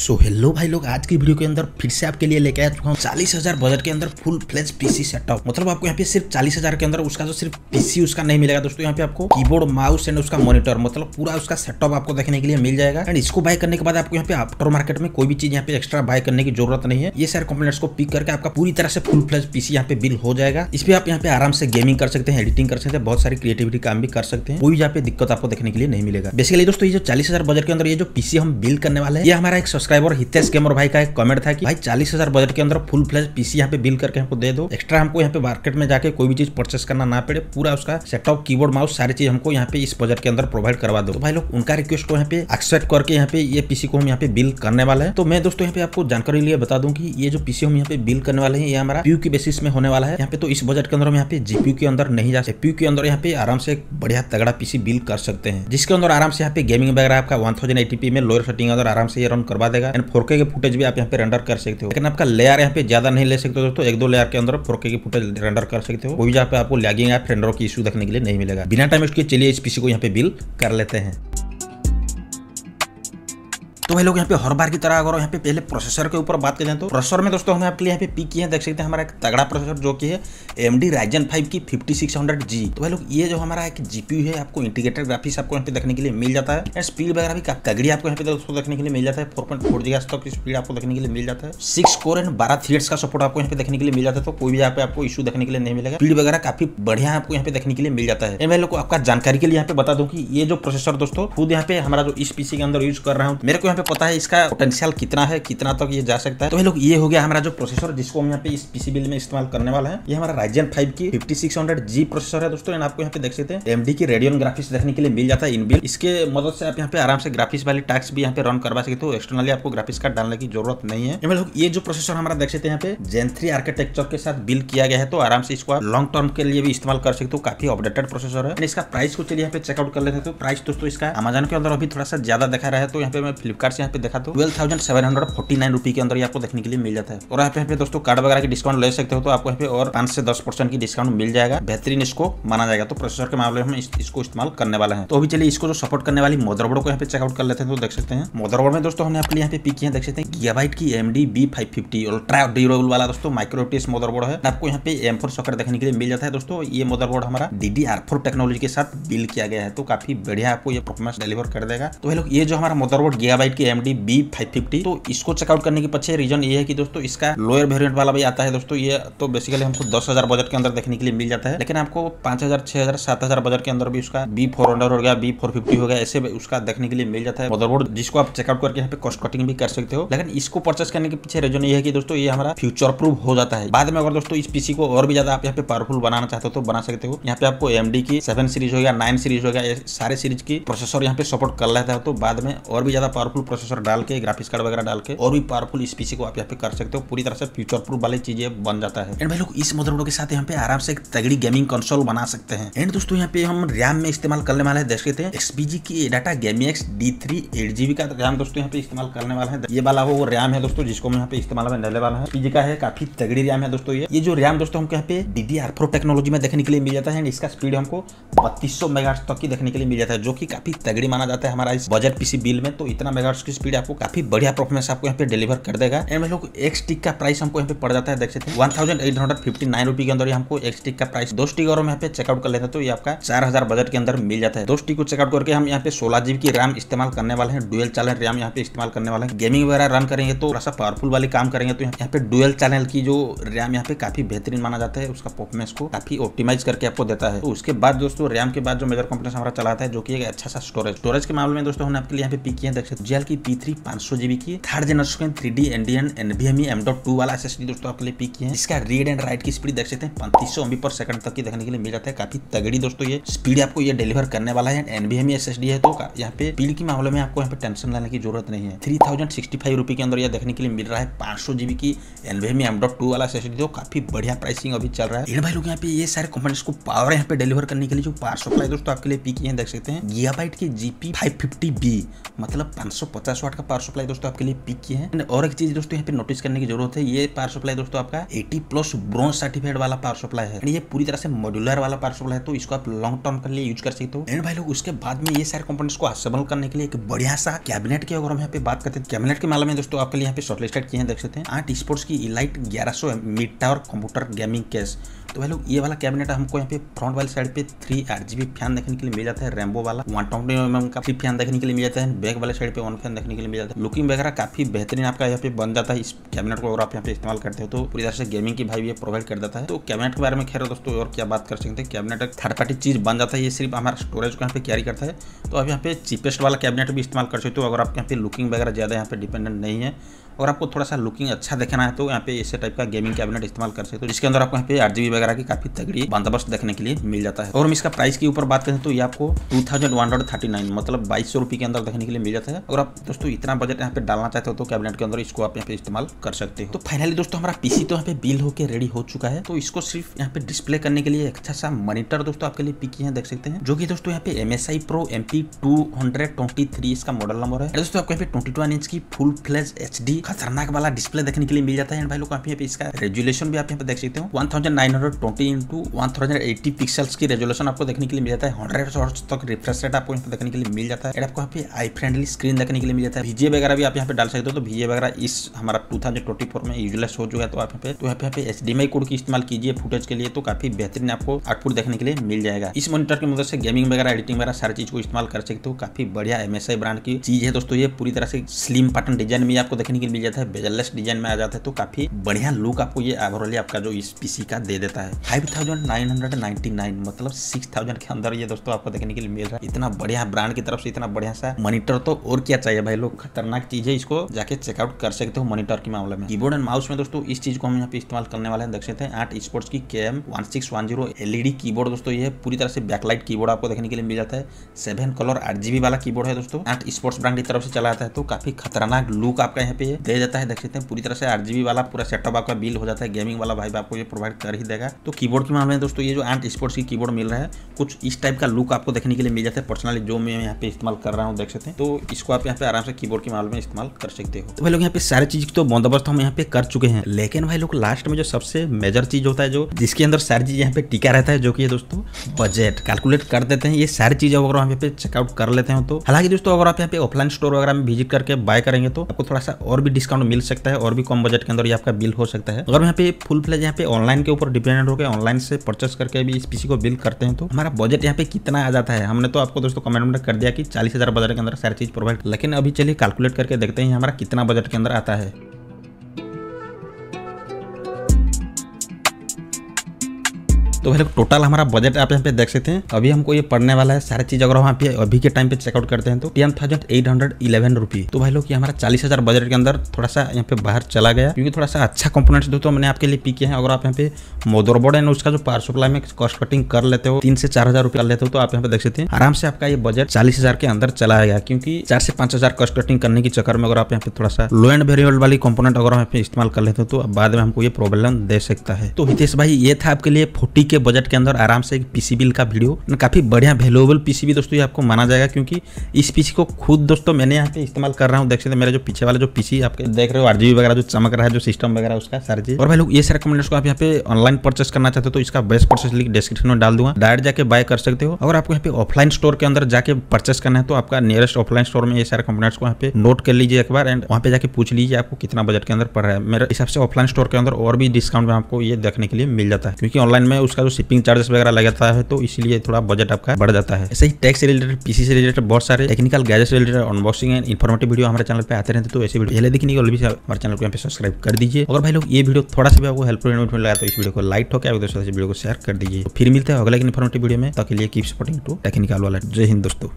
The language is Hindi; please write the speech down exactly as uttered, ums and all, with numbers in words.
सो हेलो भाई लोग, आज की वीडियो के अंदर फिर से आपके लिए लेके आ चुका हूँ चालीस हजार बजट के अंदर फुल फ्लैश पीसी सेटअप। मतलब आपको यहाँ पे सिर्फ चालीस हजार के अंदर उसका जो सिर्फ पीसी उसका नहीं मिलेगा दोस्तों, यहाँ पे आपको कीबोर्ड, माउस एंड उसका मॉनिटर, मतलब पूरा उसका सेटअप आपको देखने के लिए मिल जाएगा। एंड इसको बाय करने के बाद आपको यहाँ पे आफ्टर मार्केट में कोई भी चीज यहाँ पे एक्स्ट्रा बाय करने की जरूरत नहीं है। ये सारे कॉम्पोनेट्स को पिक करके आपका पूरी तरह से फुल फ्लैश पीसी यहाँ पे बिल हो जाएगा। इस पर आप यहाँ पे आराम से गेमिंग कर सकते हैं, एडिटिंग कर सकते हैं, बहुत सारी क्रिएटिविटी काम भी कर सकते हैं, कोई यहाँ पे दिक्कत आपको देखने के लिए नहीं मिलेगा। बेसिकली दोस्तों ये जो चालीस हजार बजट के अंदर ये जो पीसी हम बिल करने वाले हैं, ये हमारा एक सब्सक्राइबर हितेश गेमर भाई का एक कमेंट था कि भाई चालीस हजार बजट के अंदर फुल फ्लैश पीसी यहाँ पे बिल करके हमको दे दो, एक्स्ट्रा हमको यहाँ पे मार्केट में जाके कोई भी चीज परचेस करना ना पड़े, पूरा उसका सेटअप, कीबोर्ड, माउस सारी चीज हमको यहाँ पे इस बजट के अंदर प्रोवाइड करवा दो। तो भाई लोग उनका रिक्वेस्ट को यहाँ पे एक्सेप्ट करके यहाँ पे ये पीसी को हम यहाँ पे बिल करने वाला है। तो मैं दोस्तों यहाँ पे आपको जानकारी लिए बता दूं कि ये जो पीसी हम यहाँ पे बिल करने वाले हैं ये हमारा पीयू के बेसिस में होने वाला है। यहाँ पे तो इस बजट के अंदर हम यहाँ पे जीपीयू के अंदर नहीं जा सकते, पीयू के अंदर यहाँ पे आराम से बढ़िया तगड़ा पीसी बिल कर सकते हैं, जिसके अंदर आराम से यहाँ पे गेमिंग वगैरह आपका वन थाउजेंड एटी पी में लोअर सेटिंग अंदर आराम से रन करवा देगा। एंड फोर के की फुटेज भी आप यहाँ पे रेंडर कर सकते हो, लेकिन आपका लेयर यहाँ पे ज्यादा नहीं ले सकते हो दोस्तों, एक दो लेयर के अंदर फोर के की फुटेज रेंडर कर सकते हो, कोई जहाँ पे आपको लैगिंग या रेंडर की इशू देखने के लिए नहीं मिलेगा। बिना टाइम वेस्ट किए चलिए इस पीसी को यहाँ पे बिल कर लेते हैं। तो भाई लोग यहाँ पे हर बार की तरह अगर यहाँ पे पहले प्रोसेसर के ऊपर बात करें तो प्रोसेसर में दोस्तों हमने आपके लिए यहाँ पे पिक किया है, देख सकते हैं हमारा एक तगड़ा प्रोसेसर जो कि है A M D Ryzen five की फिफ्टी सिक्स हंड्रेड जी। तो भाई लोग ये जो हमारा एक जीपीयू है, आपको इंटीग्रेटेड ग्राफिक्स आपको यहाँ पे देखने के लिए मिल जाता है। स्पीड वगैरह भी तगड़ी आपको यहाँ पे दोस्तों देखने के लिए मिल जाता है, फोर पॉइंट फोर जीगाहर्ट्ज़ तक की स्पीड आपको देखने के लिए मिल जाता है। सिक्स कोर एंड बारह थ्रेड्स का सपोर्ट आपको यहाँ पे देखने के लिए मिल जाता है, तो कोई भी यहाँ पे आपको इशू देखने के लिए नहीं मिलेगा। स्पीड वगैरह काफी बढ़िया आपको यहाँ पे देखने के लिए मिल जाता है। मैं लोग आपका जानकारी के लिए यहाँ पे बता दूं कि ये जो प्रोसेसर दोस्तों खुद यहाँ पे हमारा जो इस पीसी के अंदर यूज कर रहा हूँ, मेरे को पता है इसका पोटेंशियल कितना है, कितना तक तो ये जा सकता है। तो भाई लोग ये हो गया हमारा जो प्रोसेसर जिसको हम यहाँ पे इस पीसी बिल में इस्तेमाल करने वाला है, ये हमारा Ryzen फाइव की fifty six hundred G processor है दोस्तों। आपको यहाँ पे देख सकते हैं एमडी की रेडियन ग्राफिक्स देखने के लिए मिल जाता है इनबिल, इसके मदद से आप यहाँ पे आराम से ग्राफिक्स वाले टैक्स भी यहाँ पे रन करवा सकते हो, एक्सटर्नली आपको ग्राफिक्स कार्ड डालने की जरूरत नहीं है। भाई लोग ये जो प्रोसेसर हमारा देख सकते हैं यहाँ पे जेन थ्री आर्किटेक्चर के साथ बिल किया गया है, तो आराम से इसको आप लॉन्ग टर्म के लिए भी इस्तेमाल कर सकते हो, काफी अपडेटेड प्रोसेसर है। इसका प्राइस को चलिए यहाँ पे चेकआउट कर लेते हैं। तो प्राइस दोस्तों इसका अमेजन के अंदर अभी थोड़ा सा ज्यादा दिखा रहा है, तो यहाँ पे मैं फ्लिपकार्ट यहाँ पे देखा तो twelve thousand seven hundred forty nine rupee के अंदर ये आपको देखने के लिए मिल जाता है। और यहाँ पे दोस्तों कार्ड वगैरह की डिस्काउंट ले सकते हो, तो आपको यहाँ पे और पांच से दस परसेंट की डिस्काउंट मिल जाएगा। बेहतरीन इसको माना जाएगा, तो प्रोसेसर के मामले में इस, इसको इस्तेमाल करने वाला है। तो अभी चलिए इसको जो सपोर्ट करने वाली मदरबोर्ड को यहाँ पे चेकआउट कर लेते हैं। तो देख सकते हैं मदरबोर्ड में दोस्तों हमने आपके यहाँ पे पिक किया, देख सकते हैं गीगाबाइट की M D B five fifty ultra durable वाला दोस्तों माइक्रोटिस मदरबोर्ड है। आपको यहाँ पे एम फोर सॉकेट देखने के लिए मिल जाता है दोस्तों। ये मदरबोर्ड हमारा D D R four technology के साथ बिल किया गया है, तो काफी बढ़िया आपको ये परफॉर्मेंस डिलीवर कर देगा। तो भाई लोग ये जो हमारा मदरबोर्ड गीगाबाइट की एमडी बी फाइव फिफ्टी, तो इसको चेकआउट करने के पीछे रीजन ये है कि दोस्तों इसका लोअर वेरिएंट वाला भी आता है दोस्तों। ये तो बेसिकली हमको दस हजार बजट के अंदर देखने के लिए मिल जाता है, लेकिन आपको पांच हजार, छह हजार, सात हजार बजट के अंदर भी उसका बी फोर हंड्रेड हो गया, बी फोर फिफ्टी हो गया, ऐसे उसका देखने के लिए मिल जाता है मदरबोर्ड, जिसको आप चेकआउट करके यहाँ पे कॉस्ट कटिंग भी कर सकते हो। लेकिन इसको परचेस करने के पीछे रीजन ये है कि दोस्तों ये हमारा फ्यूचर प्रूफ हो जाता है। बाद में अगर दोस्तों इस पीसी को और भी ज्यादा आप यहाँ पे पावरफुल बनाना चाहते हो तो बना सकते हो। यहाँ पे आपको एमडी की सेवन सीरीज हो गया, नाइन सीरीज हो गया, सारे सीरीज की प्रोसेसर यहाँ पे सपोर्ट कर लेता है, तो बाद में और भी ज्यादा पावरफुल प्रोसेसर डाल के, ग्राफिक्स कार्ड वगैरह डाल के और भी पावरफुल इस पीसी को आप यहाँ पे कर सकते हो। पूरी तरह से फ्यूचर प्रूफ वाली चीजें बन जाता है। एंड भाई लोग इस मदरबोर्ड के साथ यहाँ पे आराम से एक तगड़ी गेमिंग कंसोल बना सकते हैं। एंड दोस्तों यहाँ पे हम रैम में इस्तेमाल करने वाले हैं, देख सकते हैं एक्सपीजी की डाटा गेमी X D three eight GB का रैम दोस्तों यहाँ पे इस्तेमाल करने वाला है। ये वाला वो रैम है दोस्तों जिसको हम यहाँ पे इस्तेमाल में डालने वाला है, पीजी का है, काफी तगड़ी रैम है दोस्तों। ये जो रैम दोस्तों हमको यहाँ पे D D R four technology में देखने के लिए मिल जाता है। इसका स्पीड हमको बत्तीस सौ मेगाहर्ट्ज़ तक की देखने के लिए मिल जाता है, जो की काफी तगड़ी माना जाता है हमारा इस बजट पीसी बिल में। तो इतना मेगाहर्ट्ज़ की स्पीड आपको काफी बढ़िया परफॉर्मेंस आपको यहाँ पे डिलीवर कर देगा। एंड लोग एक स्टिक का प्राइस हमको यहाँ पे पड़ जाता है, देख सकते हैं one thousand eight hundred fifty nine rupee के अंदर हमको एक स्टिक का प्राइस। दो स्टिक और हम यहाँ पे चेकआउट कर लेते हैं, तो ये आपका चार हजार बजट के अंदर मिल जाता है। दो स्टिक को चेकआउट करके हम यहाँ पे सोलह जीबी की रैम इस्तेमाल करने वाले हैं, डुअल चैनल रैम यहाँ पे इस्तेमाल करने वाले हैं। गेमिंग वगैरह रन करेंगे तो थोड़ा सा पावरफुल वाली काम करेंगे, तो यहाँ पे डुअल चैनल की जो रैम यहाँ पे काफी बेहतरीन माना जाता है, उसका परफॉर्मेंस को काफी ऑप्टिमाइज करके आपको देता है। तो उसके बाद दोस्तों रैम के बाद जो मेजर कंपोनेंट हमारा चलाता है जो की अच्छा सा स्टोरेज। स्टोरेज के मामले में दोस्तों हमने आपके लिए यहाँ पे पिक किया, देख सकते जेल की पी थ्री पांच सौ जीबी की third generation three D NDN NVMe M dot two वाला एसएसडी दोस्तों आपके लिए पिक किया है। इसका रीड एंड राइट की स्पीड देख सकते हैं पैंतीस सौ एमबी पर सेकंड तक की देखने के लिए मिल जाता है, काफी तगड़ी दोस्तों ये स्पीड आपको ये डिलीवर करने वाला है। एनवीएमई एसएसडी है, तो यहाँ पे स्पीड के मामले में आपको यहाँ पे टेंशन लेने की जरूरत नहीं है। Three thousand sixty five rupee के अंदर यह देखने के लिए मिल रहा है पांच सौ जीबी की एनवीएमई एम डॉट टू वाला एसएसडी, तो काफी बढ़िया प्राइसिंग अभी चल रहा है। भाई लोग यहाँ पे ये सारे कंपोनेंट्स को पावर यहाँ पे डिलीवर करने के लिए जो पावर सप्लाई दोस्तों आपके लिए पिक किए हैं, देख सकते हैं गीगाबाइट की जीपी फाइव फिफ्टी बी मतलब पांच सौ एक सौ पचास वाट का पावर सप्लाई दोस्तों आपके लिए पिक की है। और एक चीज दोस्तों यहाँ पे नोटिस करने की जरूरत है, ये पावर सप्लाई दोस्तों आपका अस्सी प्लस ब्रॉन्ज सर्टिफाइड वाला पावर सप्लाई है, ये पूरी तरह से मॉड्यूलर वाला पावर सप्लाई है, तो इसको आप लॉन्ग टर्म के लिए यूज कर सकते हो। एंड भाई लोग उसके बाद में ये सारे कंपोनेंट्स को असेंबल करने के लिए एक बढ़िया सा कैबिनेट की अगर हम यहाँ पे बात करते हैं, कैबिनेट के मामले में दोस्तों आपके लिए यहाँ पे शॉर्टलिस्टेड किए हैं, देख सकते हैं आठ स्पोर्ट्स की इलाइट ग्यारह सौ mid tower computer gaming case. तो भाई लोग ये वाला कैबिनेट हमको यहाँ पे फ्रंट वाली साइड पे थ्री आरजीबी फैन देखने के लिए मिल जाता है, रेम्बो वाला वन ट्वेंटी एमएम का फैन देखने के लिए मिल जाता है, बैक वाले साइड पे वन फैन देखने के लिए मिल जाता है। लुकिंग वगैरह काफी बेहतरीन आपका यहाँ पे बन जाता है इस कैबिनेट को, और आप यहाँ पे इस्तेमाल करते हो तो पूरी तरह से गेमिंग की भाई ये प्रोवाइड कर देता है। तो कैबिनेट के बारे में खैर दोस्तों और क्या बात कर सकते हैं, कैबिनेट एक थर्ड पार्टी चीज बन जाता है, ये सिर्फ हमारा स्टोरेज को यहाँ पे कैरी करता है। तो आप यहाँ पे चीपेस्ट वाला कैबिनेट भी इस्तेमाल कर सकते हो अगर आप यहाँ पे लुकिंग वगैरह ज्यादा यहाँ पे डिपेंडेंट नहीं है, और आपको थोड़ा सा लुकिंग अच्छा देखना है तो यहाँ पे इसी टाइप का गेमिंग कैबिनेट इस्तेमाल कर सकते हो, जिसके अंदर आपको यहाँ पे आरजीबी वगैरह की काफी तगड़ी बंदोबस्त देखने के लिए मिल जाता है। और हम इसका प्राइस के ऊपर बात करें तो ये आपको two thousand one hundred thirty nine, मतलब बाईस सौ रुपये के अंदर देखने के लिए मिल जाता है। अगर आप दोस्तों इतना बजट यहाँ पे डालना चाहते हो तो कैबिनेट के अंदर इसको आप यहाँ पे इस्तेमाल कर सकते हो। तो फाइनली दोस्तों हमारा पीसी तो यहाँ पे बिल होकर रेडी हो चुका है, तो इसको सिर्फ यहाँ पे डिस्प्ले करने के लिए अच्छा सा मॉनिटर दोस्तों आपके लिए पिक है, देख सकते हैं, जो कि दोस्तों यहाँ पे MSI pro M two twenty three इसका मॉडल नंबर है। दोस्तों आपको यहाँ पे ट्वेंटी वन इंच की फुल फ्लैश एचडी खतरनाक वाला डिस्प्ले देखने के लिए मिल जाता है। एंड भाई लोग आप यहाँ पे इसका रेजुलेशन भी आप यहाँ पे देख सकते हो, one thousand nine hundred twenty into one thousand eighty pixels की रेजुलेशन आपको देखने के लिए मिल जाता है, हंड्रेड हर्ट्ज तक रिफ्रेश रेट आपको यहाँ पे देखने के लिए मिल जाता है। आपको यहाँ पे आई फ्रेंडली स्क्रीन देखने के लिए मिल जाता है, वीजे वगैरह भी आप यहाँ पे डाल सकते हो, तो वीजे वगैरह इस हमारा टू थाउजेंड ट्वेंटी फोर में यूजलेस हो चुका है, तो आप यहाँ पे तो यहाँ पे H D M I code की इस्तेमाल कीजिए फुटेज के लिए, तो काफी बेहतरीन आपको आउटपुट देखने के लिए मिल जाएगा। इस मॉनिटर की मदद से गेमिंग वगैरह एडिटिंग वगैरह सारी चीज को इस्तेमाल कर सकते हो, काफी बढ़िया एमएसआई ब्रांड की चीज है दोस्तों, ये पूरी तरह से स्लिम पैटर्न डिजाइन में आपको देखने के लिए मिल जाता है, बेजललेस डिजाइन में आ जाता है, तो काफी बढ़िया लुक आपको ये ओवरऑल आपका जो इस पीसी का दे देता है। Five thousand nine hundred ninety nine, मतलब सिक्स थाउजेंड के अंदर ये दोस्तों आपको देखने के लिए मिल रहा है, इतना बढ़िया ब्रांड की तरफ से इतना बढ़िया सा मॉनिटर तो और क्या चाहिए भाई लोग, खतरनाक चीज है, इसको जाके चेकआउट कर सकते हो। मॉनिटर के मामले में कीबोर्ड एंड माउस में दोस्तों इस चीज को हम यहाँ पे इस्तेमाल करने वाले हैं, देख सकते हैं आठ स्पोर्ट्स की K M one six one zero LED keyboard दोस्तों, ये पूरी तरह से बैकलाइट कीबोर्ड आपको देखने के लिए मिल जाता है, सेवन कलर आठ जीबी वाला कीबोर्ड है दोस्तों, आठ स्पोर्ट्स ब्रांड की तरफ से चला जाता है, तो काफी खतरनाक लुक आपका यहाँ पे दे जाता है, देख सकते हैं पूरी तरह से आठ जीबी वाला पूरा सेटअप आपका बिल हो जाता है, गेमिंग वाला भाई आपको ये प्रोवाइड कर ही देगा। तो कीबोर्ड के मामले में दोस्तों ये जो एंट स्पोर्ट्स की कीबोर्ड मिल रहा है कुछ इस टाइप का लुक आपको देखने के लिए मिल जाता है, पर्सनली जो मैं यहाँ पे इस्तेमाल कर रहा हूँ देख सकते हैं, तो इसको आप यहाँ पे आराम से कीबोर्ड के मामले में इस्तेमाल कर सकते हो। तो भाई लोग यहाँ पे सारी चीज तो बंदोबस्त हम यहाँ पे कर चुके हैं, लेकिन भाई लोग लास्ट में जो सबसे मेजर चीज होता है, जो जिसके अंदर सारी चीज यहाँ पे टिका रहता है, जो कि दोस्तों बजट कैलकुलेट कर देते हैं, ये सारी चीज अगर यहाँ पे चेकआउट कर लेते हैं तो, हालांकि दोस्तों अगर आप यहाँ पे ऑफलाइन स्टोर वगैरह में विजिट करके बाय करेंगे तो आपको थोड़ा सा और भी डिस्काउंट मिल सकता है, और भी कम बजट के अंदर आपका बिल हो सकता है। अगर यहाँ पे फुल फ्लेज यहाँ पे ऑनलाइन के ऊपर डिपेंडेंट होकर ऑनलाइन से परचेस करके भी इस पीसी को बिल करते हैं तो हमारा बजट यहाँ पे कितना आ जाता है, हमने तो आपको दोस्तों कमेंट में कर दिया कि चालीस हजार बजट के अंदर सारी चीज प्रोवाइड, लेकिन अभी चलिए कैलकुलेट करके देखते हैं हमारा कितना बजट के अंदर आता है। तो भाई लोग टोटल हमारा बजट आप यहाँ पे देख सकते हैं, अभी हमको ये पड़ने वाला है सारी चीज अगर वहाँ पे अभी के टाइम पे चेकआउट करते हैं तो ten thousand eight hundred eleven rupee. तो भाई लोग ये हमारा चालीस हजार बजट के अंदर थोड़ा सा यहाँ पे बाहर चला गया, क्योंकि थोड़ा सा अच्छा कंपोनेंट्स दोस्तों मैंने आपके लिए पिक किए हैं। अगर आप यहाँ पे मदरबोर्ड एंड उसका जो पावर सप्लाई में कॉस्ट कटिंग कर लेते हो, तीन से चार हजार रुपये लेते हो, तो आप यहाँ पे देख सकते हैं आराम से आपका ये बजट चालीस हजार के अंदर चला गया, क्योंकि चार से पांच हजार कॉस्ट कटिंग करने के चक्कर में अगर आप यहाँ पे थोड़ा सा लो एंड वेरिएबल वाली कंपोनेंट अगर यहाँ पे इस्तेमाल कर लेते हो तो बाद में हमको ये प्रॉब्लम दे सकता है। तो हितेश भाई ये था आपके लिए फोर्टी के बजट के अंदर आराम से एक पीसी बिल का वीडियो, काफी बढ़िया वैल्यूएबल पीसी भी दोस्तों ये आपको माना जाएगा, क्योंकि इस पीसी को खुद दोस्तों मैंने यहाँ पे इस्तेमाल कर रहा हूँ, देख सकते हैं मेरे जो पीछे वाला जो पीसी आपके देख रहे हो आरजीबी वगैरह जो चमक रहा है, जो सिस्टम वगैरह उसका सारी चीज। और भाई लोग ये सारे कंपोनेंट्स को आप यहाँ पे ऑनलाइन परचेस करना चाहते हो तो इसका बेस्ट परचेस लिंक डिस्क्रिप्शन में डाल दूंगा, डायरेक्ट जाके बाय कर सकते हो। अगर आपको यहाँ पे ऑफलाइन स्टोर के अंदर जाके परचेस करना है तो आपका नियरेस्ट ऑफलाइन स्टोर में ये सारे कंपोनेंट्स को यहाँ पे नोट कर लीजिए एक बार, एंड वहाँ पे जाके पूछ लीजिए आपको कितना बजट के अंदर पड़ रहा है। मेरे हिसाब से ऑफलाइन स्टोर के अंदर और भी डिस्काउंट में आपको ये देखने के लिए मिल जाता है, क्योंकि ऑनलाइन में उसका जो शिपिंग चार्जेस वगैरह लगाता है तो इसलिए थोड़ा बजट आपका बढ़ जाता है। ऐसे ही टैक्स से रिलेटेड, पीसी से रिलेटेड, बहुत सारे टेक्निकल गैजेट्स से related unboxing and informative video हमारे चैनल पे आते रहते हैं, तो ऐसे वीडियो पहले देखने के लिए हमारे चैनल को यहाँ पे सब्सक्राइब कर दीजिए। और भाई लोग ये वीडियो थोड़ा सा भी आपको हेल्पफुल लगा तो इस वीडियो को लाइक होकर दोस्तों से वीडियो को शेयर कर दीजिए। फिर मिलते हैं अगले इन्फॉर्मेटिव वीडियो में, तक के लिए कीप सपोर्टिंग टू टेक्निकल वाला। जय हिंद दोस्तों।